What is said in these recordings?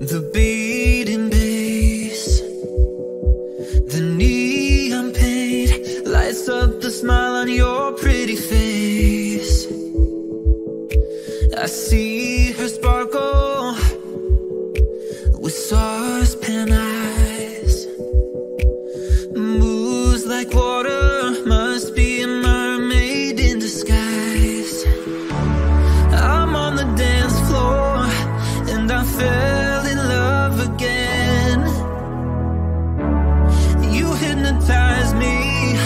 the beating bass, the neon paint lights up the smile on your pretty face. I see her sparkle with stars pan eyes, moves like water, must be a mermaid in disguise. I'm on the dance floor and I fell in love again. You hypnotize me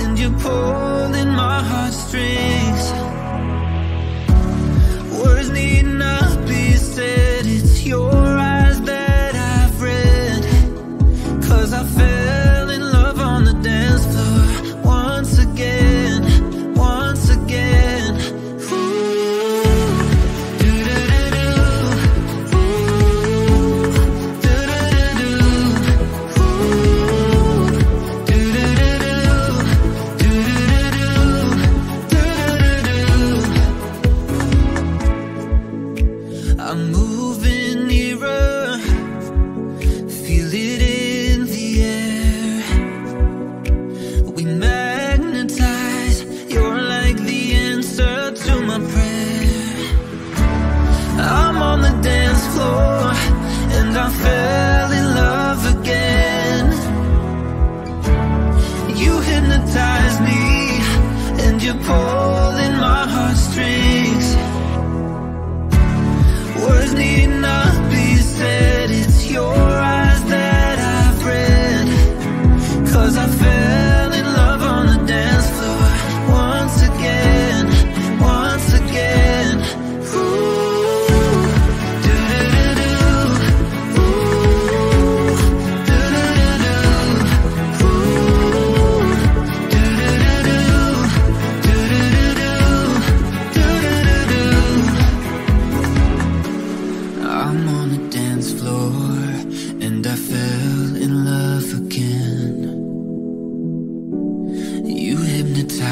and you're pulling my heartstrings. Words need not be said, it's your eyes that I've read. 'Cause I fell in love on the dance floor once again, once again. Ooh, do-do-do-do. Ooh, do-do-do-do. Ooh, do-do-do-do. Do-do-do-do. Do-do-do-do. I'm moving nearer, feel it in the air. We magnetize, you're like the answer to my prayer. I'm on the dance floor and I fell in love again. You hypnotize me and you're pulling my heartstrings. Words need not be said, it's your eyes that I've read. 'Cause I fell in love on the dance floor once again, once again. Ooh, do-do-do-do. Ooh, do-do-do-do. Ooh, do-do-do-do. Do-do-do-do. Do-do-do-do. I'm on the dance floor and I fell in love again. You hypnotize me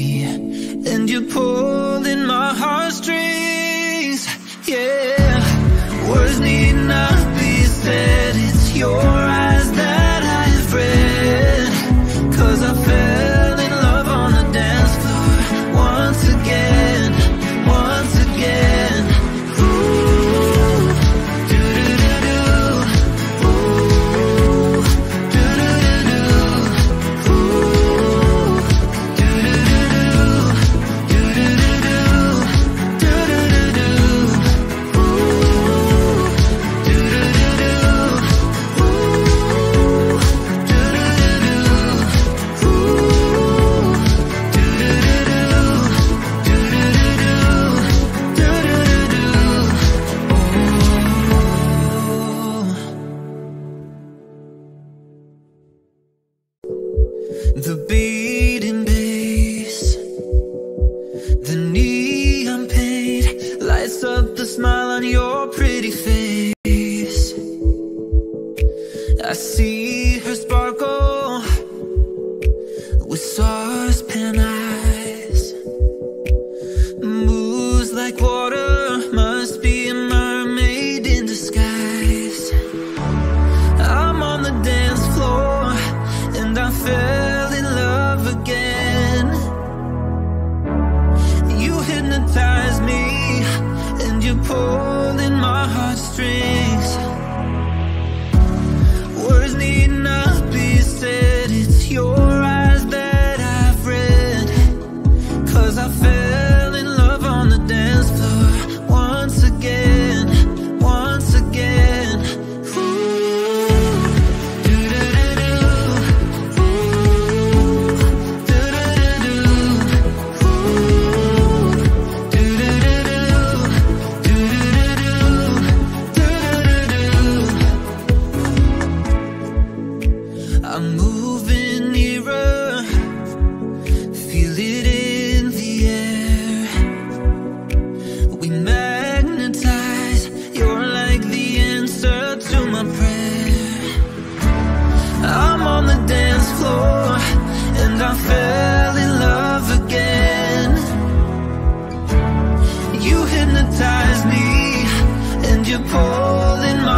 and you're pulling my heartstrings. Yeah, words need not be said, it's your eyes that I've read. 'Cause I fell in love on the dance floor once again, once again. The beating bass, the neon paint lights up the smile on your pretty face. I see her sparkle with stars pan eyes, moves like water, must be a mermaid in disguise. I'm on the dance floor and I fell again. You hypnotize me and you're pulling my heartstrings. Words need not be said, it's your eyes that I've read. 'Cause I fell in love on the dance floor once again, once again. I'm moving nearer, feel it in the air. We magnetize, you're like the answer to my prayer. I'm on the dance floor and I fell in love again. You hypnotize me and you're pulling my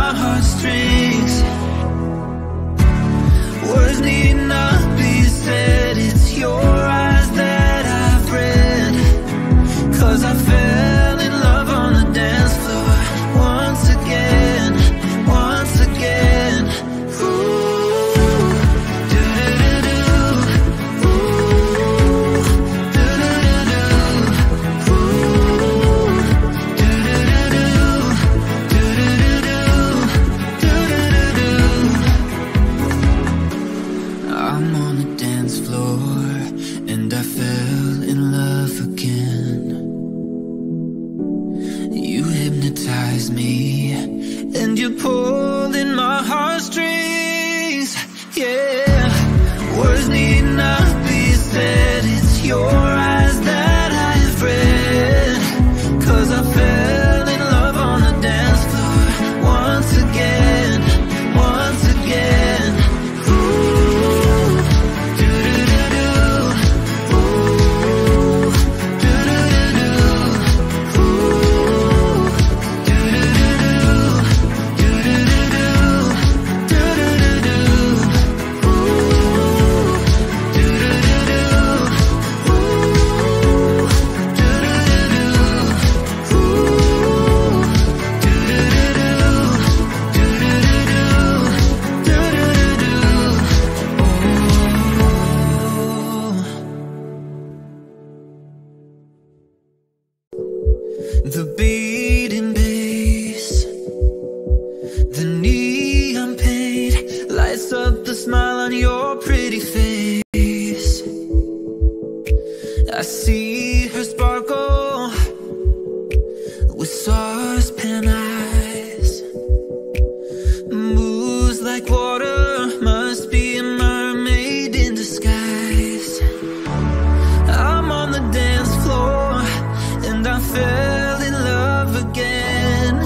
and you're pulling my heartstrings. Yeah, words need not be said. It's your eyes that I've read, 'cause I fell in love on the dance floor once again, once again. Ooh, do do do do. Ooh, do do do do. Ooh, do do do do. Do do do do. Do do do do. Ooh, do do do do. Ooh, do do do do. Ooh, do do do do. Do do do do, do do do do. Ooh. The beating bass, the neon paint lights up the smile on your pretty face. I see her sparkle with saucepan eyes. Moves like water, must be a mermaid in disguise. I'm on the dance floor and I fell in love again.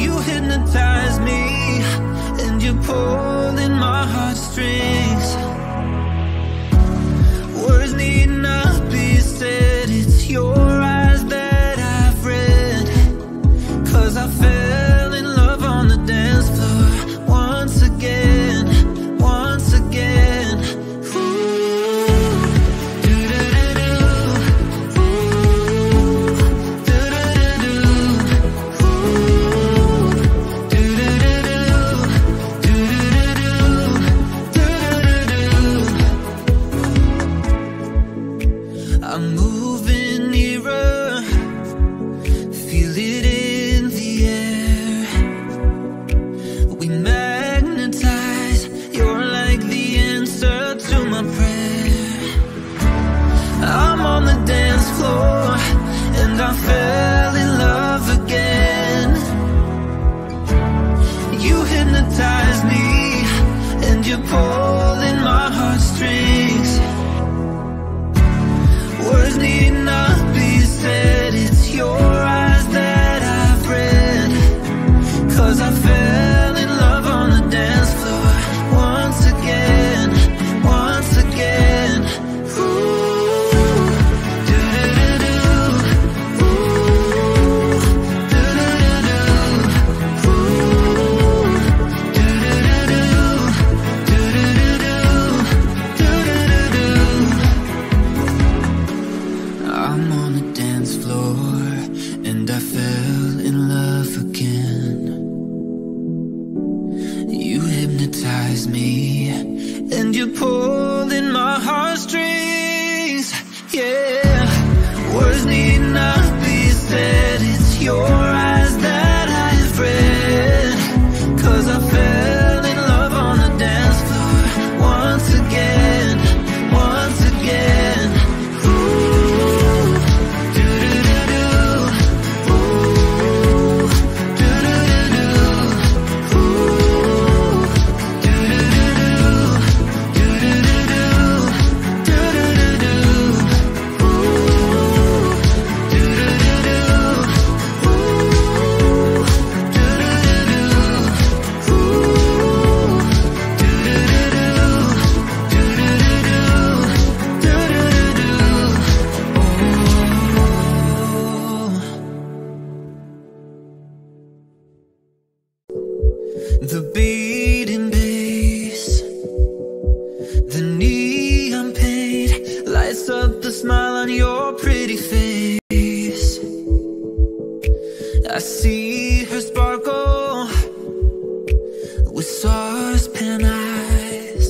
You hypnotize me and you're pulling my heartstrings. Words need not be said, it's your eyes that I've read, 'cause I fell in love on the dance floor once again, once again. Ooh, do-do-do-do. Ooh, do-do-do-do. Ooh, do-do-do-do. Do-do-do-do. Do-do-do-do. I'm moving nearer, feel it in the air. We magnetize, you're like the answer to my prayer. I'm on the dance floor, and I fell in love again. You hypnotize me, and you're pulling my heartstrings. Words need not be said, it's your eyes that I've read, 'cause I fell in love on the dance floor once again, once again. Ooh, do do do do. Ooh, do do do do. Ooh, do do do do. Do do do do. Do do do do. I'm on the dance floor and I fell in love again. You hypnotize me and you're pulling my heartstrings. Yeah, words need not be said. It's your eyes that I've read, 'cause I fell in love on the dance floor once again, once again. Ooh, do do do do. Ooh, do do do do. Ooh, do do do do. Do do do do. Do do do do. Ooh, do do do do. Ooh, do do do do. Ooh, do do do do. Do do do do. Do do do do. The beating bass, the neon paint lights up the smile on your pretty face. I see her sparkle with saucepan eyes.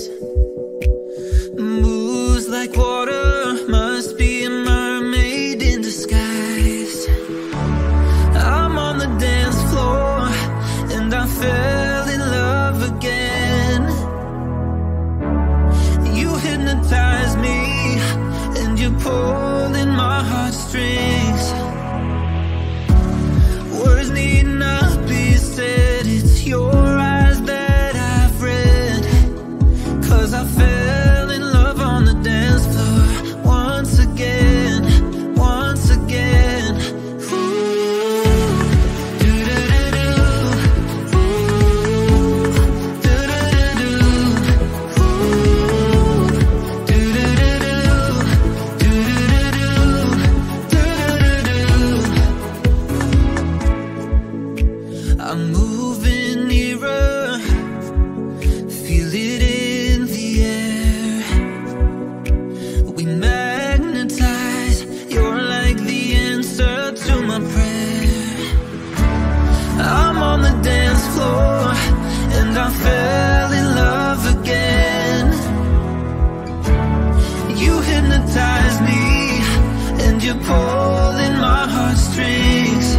Moves like water, must be a mermaid in disguise. I'm on the dance floor and I fell in love again. You hypnotize me and you're pulling my heartstrings. Words need I'm moving nearer, feel it in the air. We magnetize, you're like the answer to my prayer. I'm on the dance floor and I fell in love again. You hypnotize me and you pull in my heartstrings.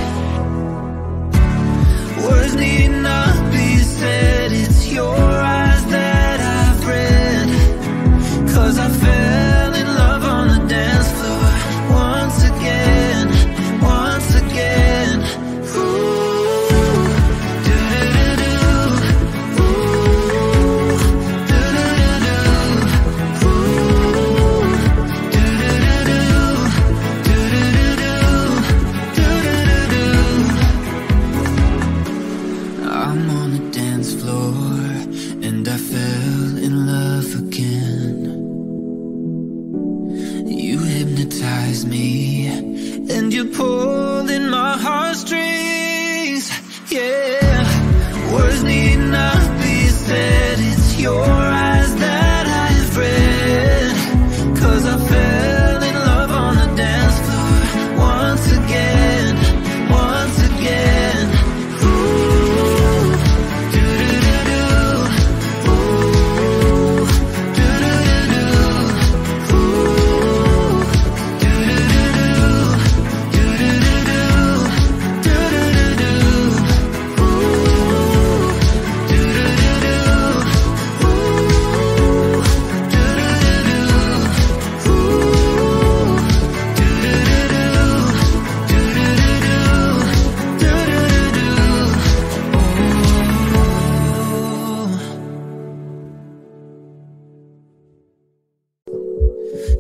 Words need not be said, it's your eyes that I've read. 'Cause I fell in love on the dance floor once again, once again. Ooh, do-do-do-do, ooh, do-do-do-do, ooh, do-do-do-do, do-do-do-do, do-do-do-do. I'm on the dance floor and I fell in love again. You hypnotize me and you pull in my heartstrings. Yeah, words need not be said, it's your eyes that I've read. 'Cause I fell in love on the dance floor once again, once again.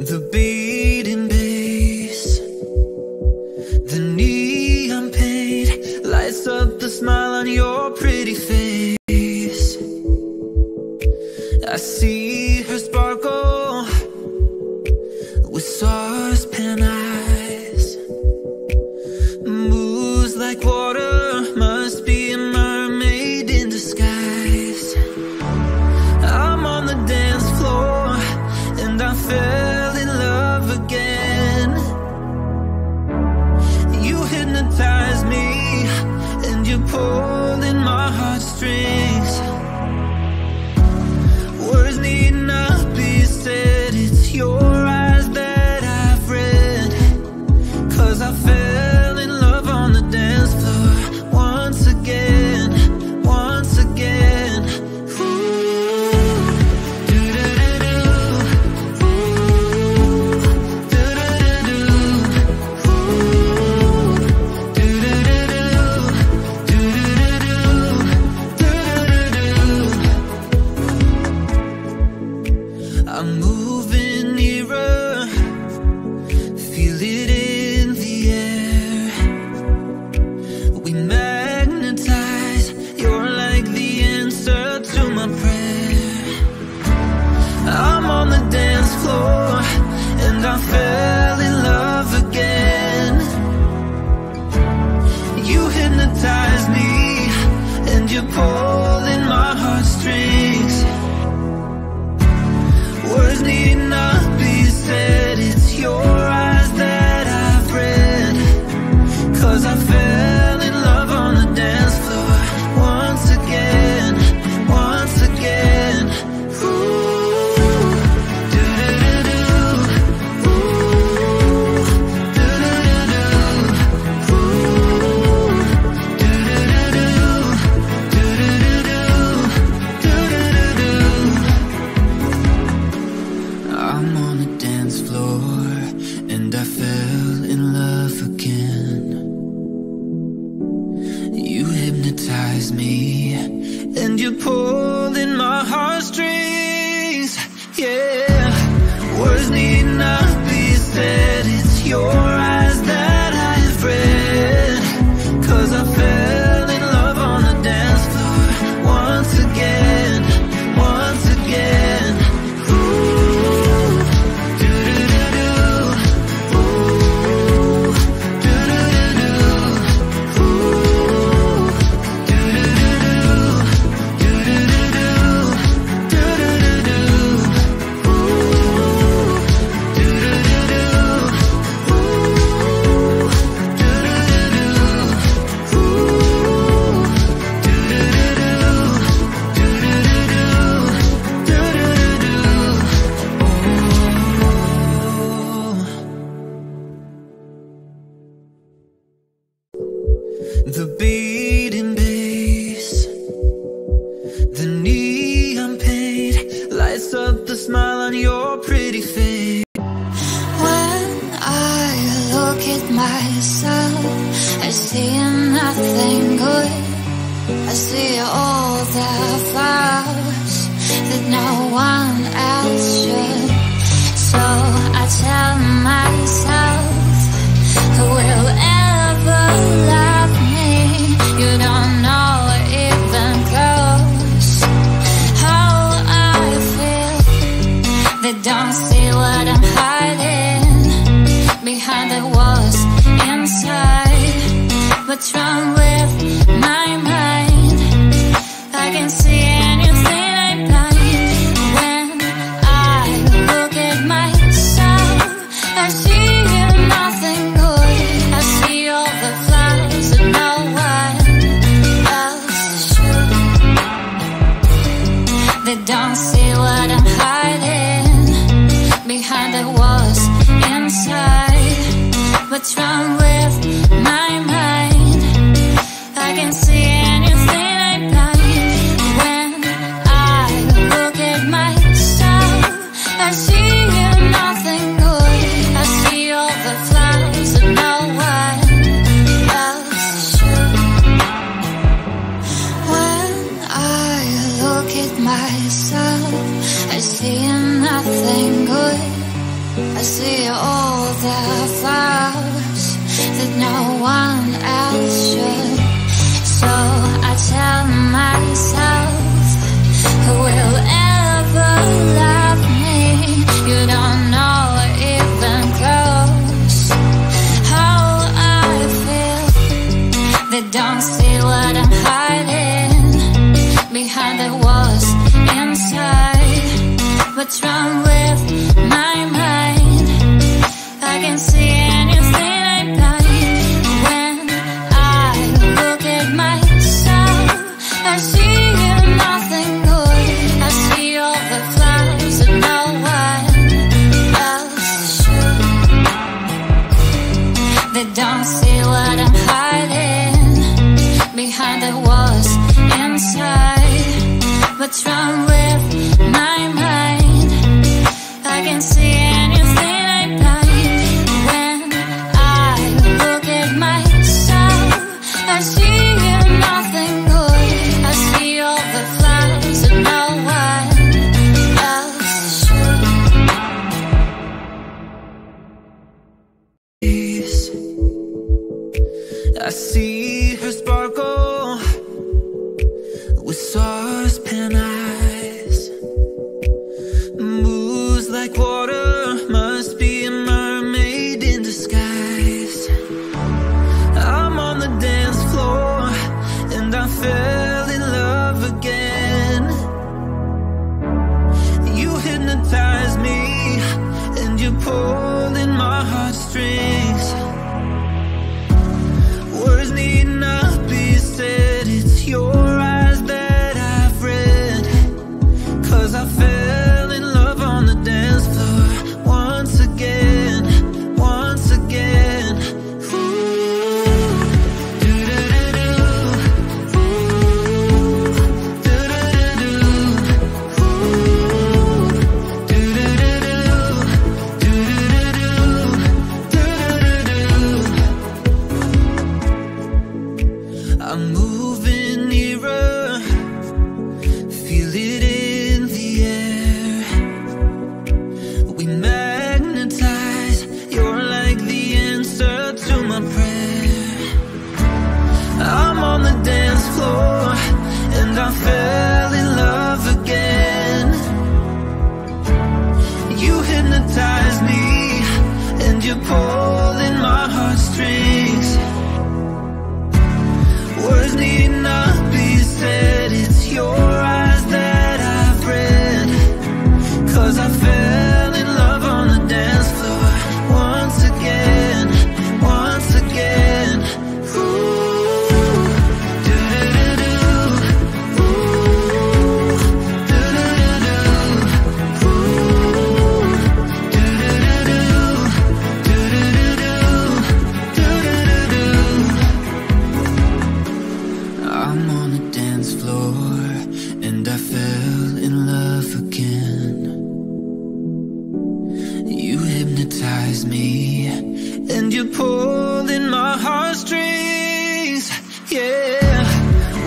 The beating bass, the neon paint lights up the smile on your pretty face. I see her sparkle with saucepan eyes. Moves like water, must be a mermaid in disguise. I'm on the dance floor and I fell again. You hypnotize me and you pull in my heartstrings. Words need not be said, it's your eyes that I've read. 'Cause I fell in love on the dance floor once again, once again. I'm moving nearer, feel it in the air. We magnetize, you're like the answer to my prayer. I'm on the dance floor and I fell in love again. You hypnotize me and you pull in my heartstrings. Words need not be said, it's your eyes that I've read. 'Cause I fell in love on the dance floor once again, once again. Ooh, do-do-do-do, ooh, do-do-do-do, ooh, do-do-do-do, do-do-do-do, do-do-do-do. I'm on the dance floor and I fell in love again. You hypnotize me and you pull in my heartstrings. Yeah, words need not be said, it's your eyes that I've read. 'Cause I fell in love on the dance floor once again, once again. Do-do-do-do, ooh, do-do-do-do, ooh, do-do-do-do, I see all the flowers that no one else should. So I tell myself, who will ever love me? You don't know even close how I feel. They don't see what I'm hiding behind the walls inside. What's wrong with my mind? I can see anything I blind. When I look at myself, I see nothing good. I see all the flowers that no one else should. They don't see what I'm hiding behind the walls inside. What's wrong with my mind? I can see anything I blind. When I look at myself, I see nothing good. I see all the flowers that no one else should. When I look at myself, I see nothing good. I see all the flowers that no one else should. So I tell myself, who will ever love me? You don't know even close how I feel. They don't see what I'm hiding behind the walls inside. What's wrong with my mind? I can see anything I blind. I see nothing good. I see all the flowers that no one else should. They don't see what I'm hiding behind the walls inside. What's wrong with my mind? I can see anything I blind. When I look at myself, I see nothing good. I see all the flowers that no one else should. I see her sparkle with saucepan eyes, moves like water, must be a mermaid in disguise. I'm on the dance floor and I fell again. You hypnotize me and you're pulling my heartstrings. Words need not be said, it's your eyes that I've read. 'Cause I fell in love on the dance floor once again, once again.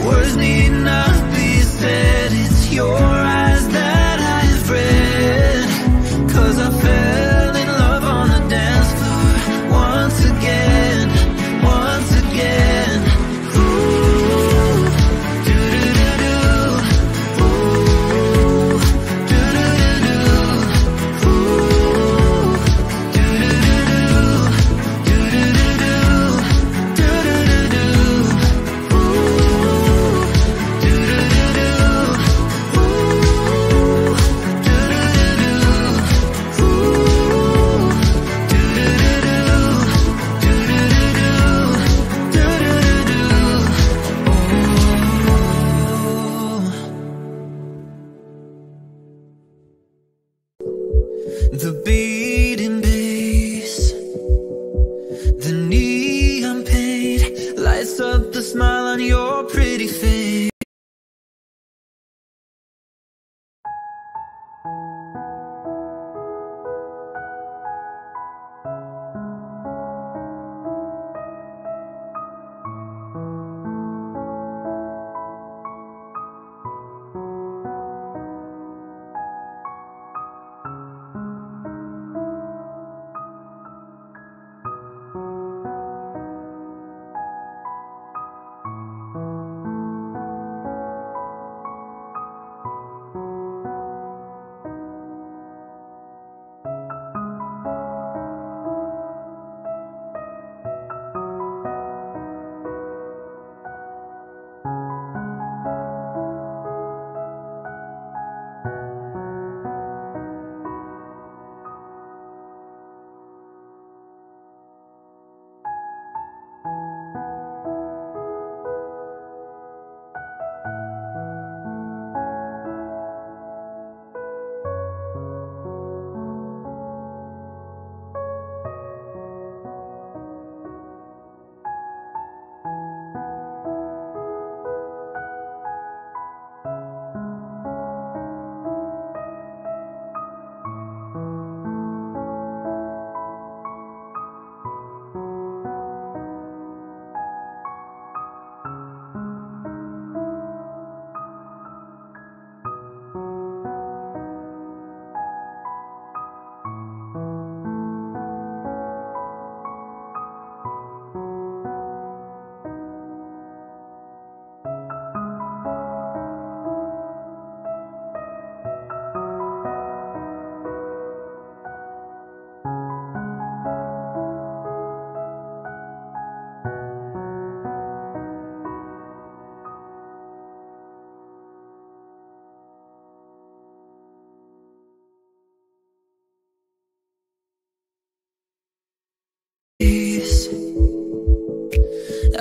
Words need not be said. It's your eyes that I've read, 'cause I fell in love on the dance floor once again.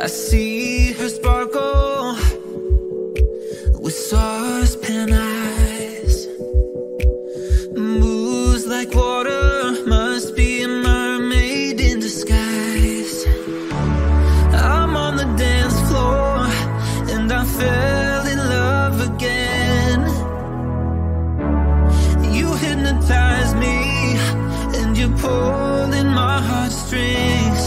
I see her sparkle with saucepan eyes, moves like water, must be a mermaid in disguise. I'm on the dance floor and I fell in love again. You hypnotize me and you pull in my heartstrings.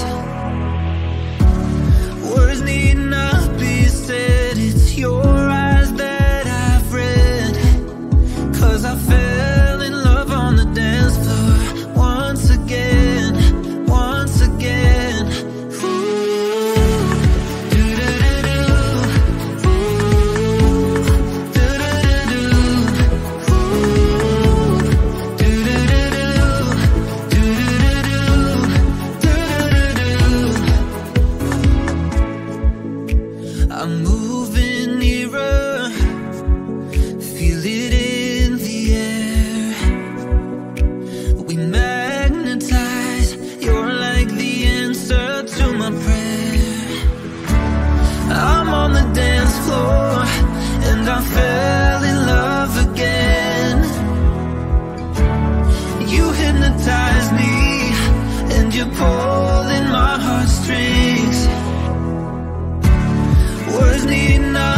Words need not be said, it's your eyes that I've read, 'cause I fell in love on the dance floor once again. Pulling my heartstrings. Words need not.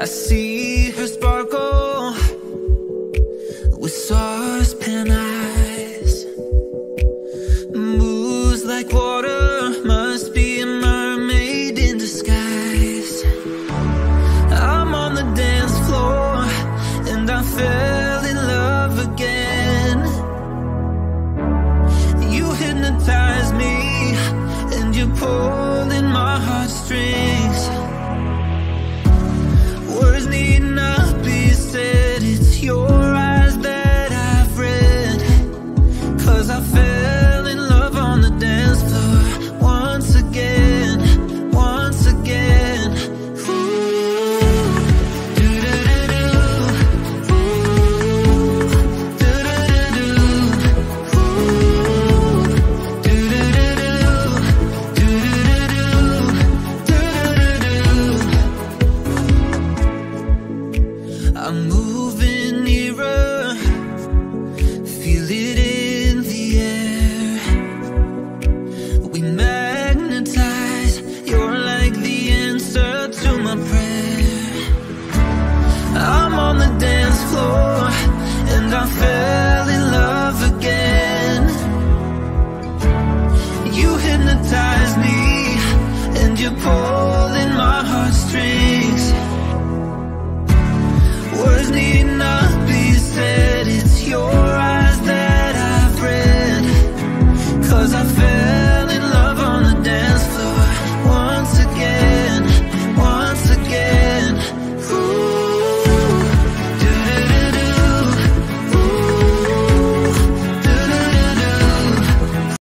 I see her sparkle with saucepan eyes, moves like water, must be a mermaid in disguise. I'm on the dance floor and I fell in love again. You hypnotize me and you pull in my heartstrings. Words need not be said, it's your eyes that I've read, 'cause I fell.